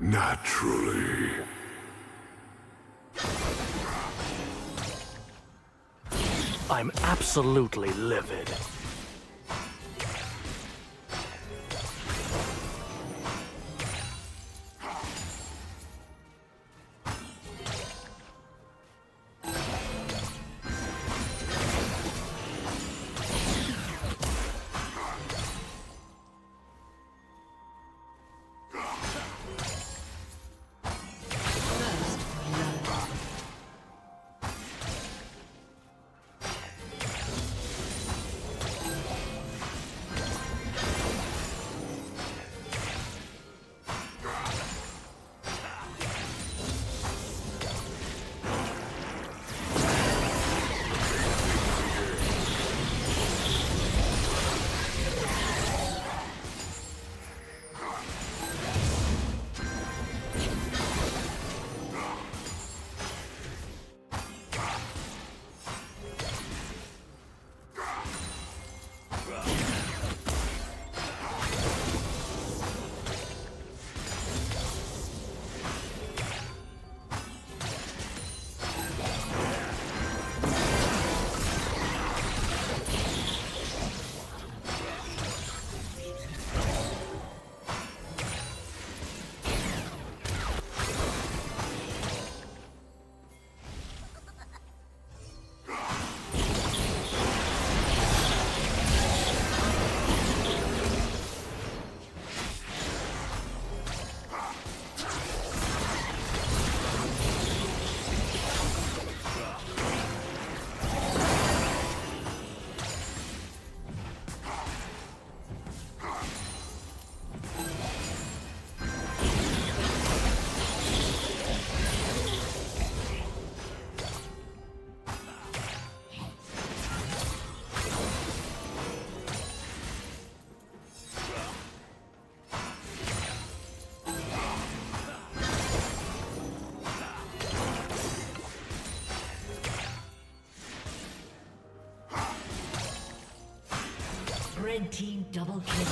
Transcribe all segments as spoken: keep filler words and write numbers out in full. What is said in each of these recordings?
Naturally. I'm absolutely livid. Red team double kill.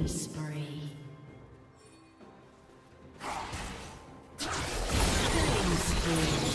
Killing spree. Killing spree.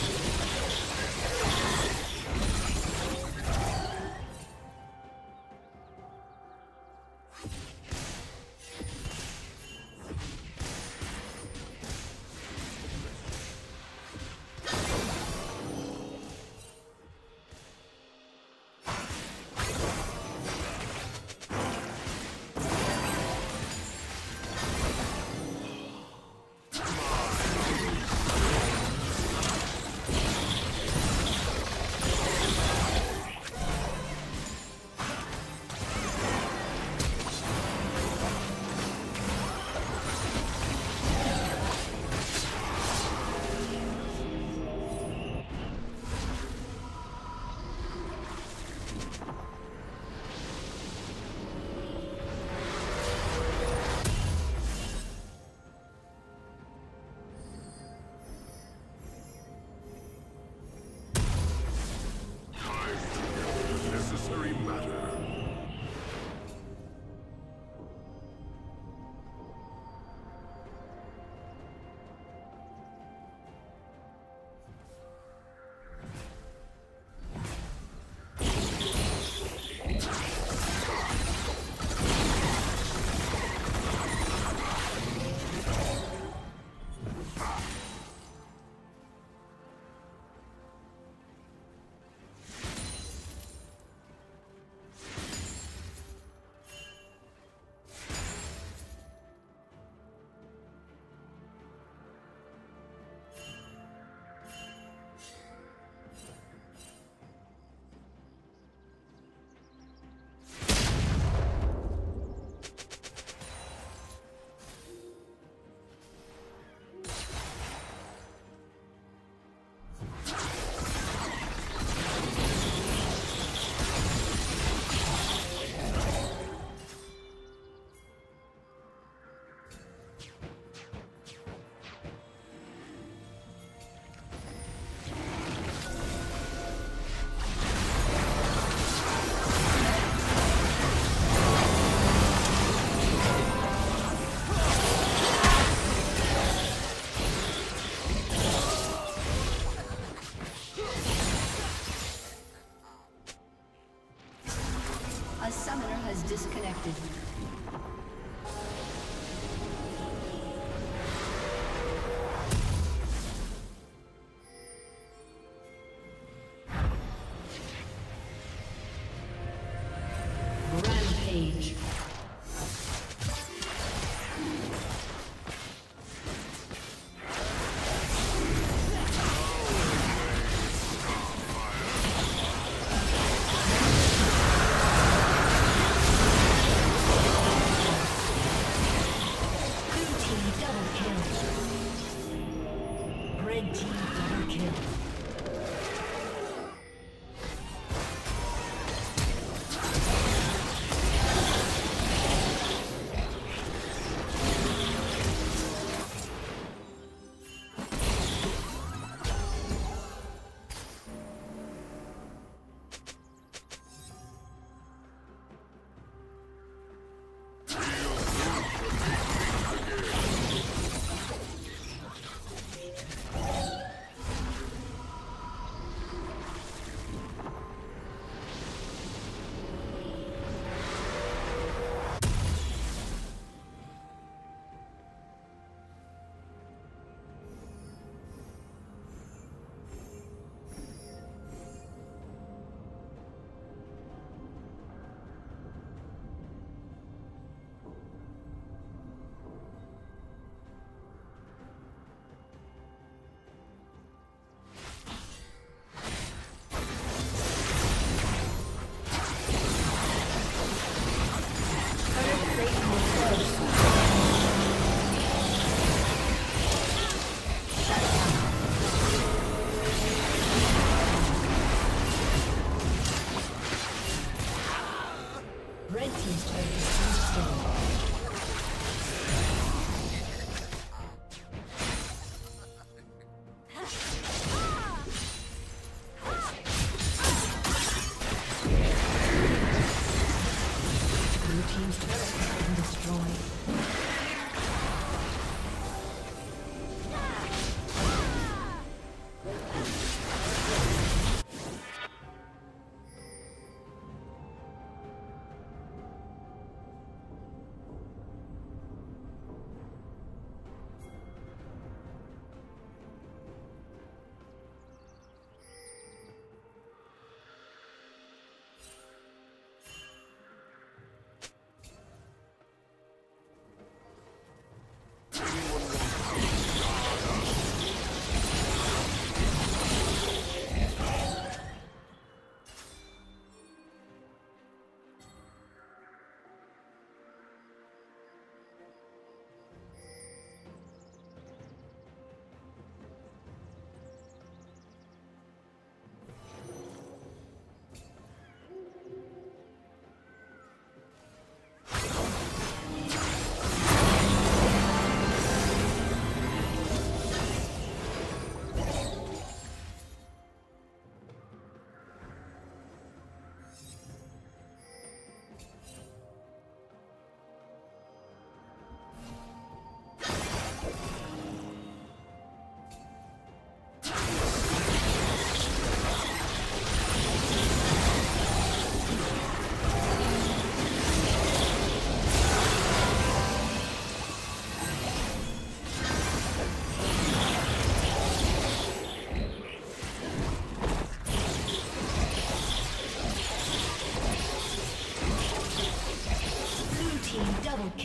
Disconnected. Rampage.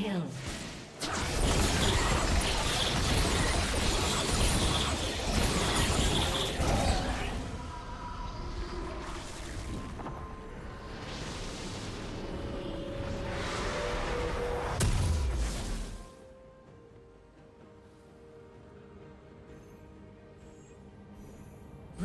kill.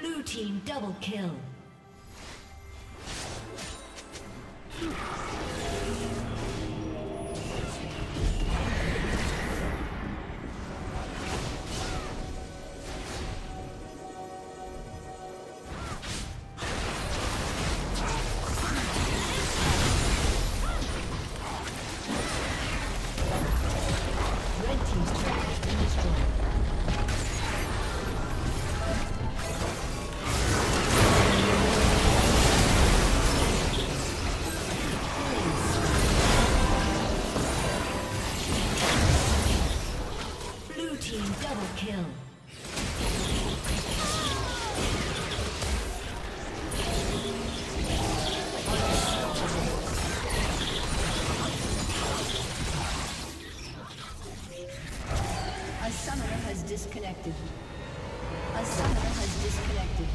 Blue team double kill. Disconnected. A summoner has disconnected.